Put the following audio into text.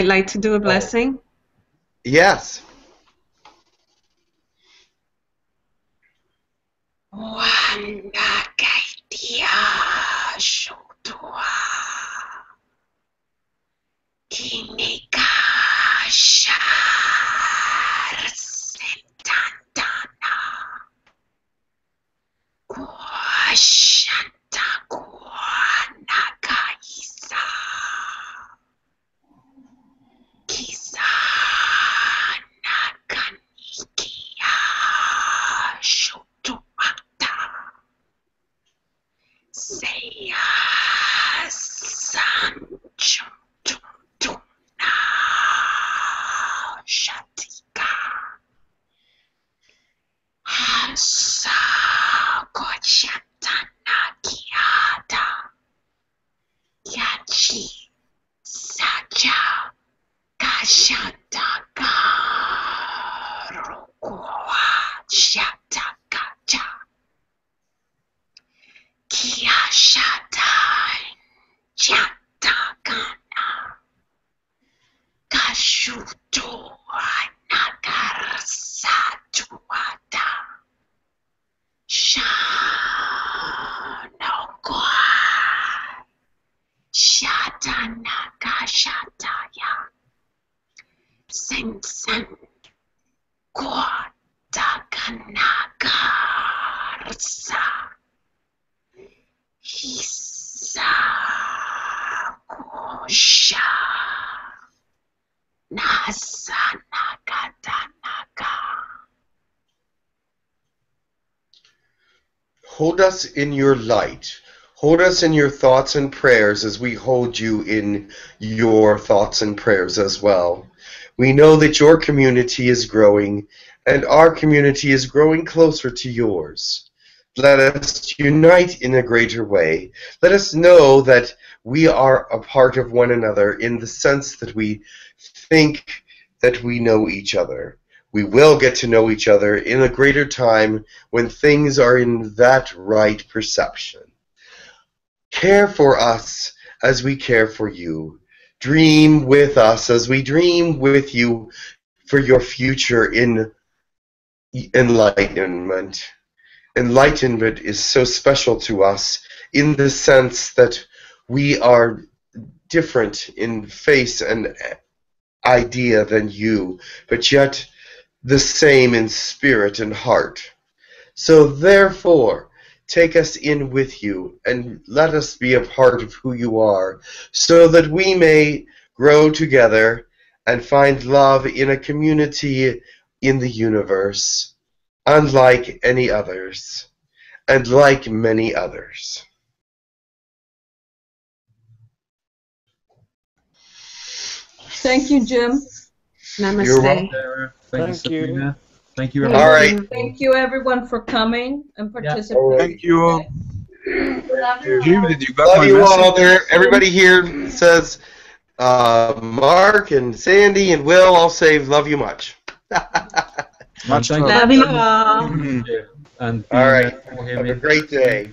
I'd like to do a blessing. Yes. Hold us in your light. Hold us in your thoughts and prayers as we hold you in your thoughts and prayers as well. We know that your community is growing, and our community is growing closer to yours. Let us unite in a greater way. Let us know that we are a part of one another in the sense that we think that we know each other. We will get to know each other in a greater time when things are in that right perception. Care for us as we care for you. Dream with us as we dream with you for your future in enlightenment. Enlightenment is so special to us in the sense that we are different in face and idea than you, but yet the same in spirit and heart. So therefore, take us in with you and let us be a part of who you are so that we may grow together and find love in a community in the universe unlike any others and like many others. Thank you, Jim. Namaste. You're welcome, Sarah. Thank you. Thank you. All right. Thank you, everyone, for coming and participating. Yeah. Thank you all. Love you all. Everybody here says, Mark and Sandy and Will all say, love you much. Much love. Love you all. And all right. Have a great day.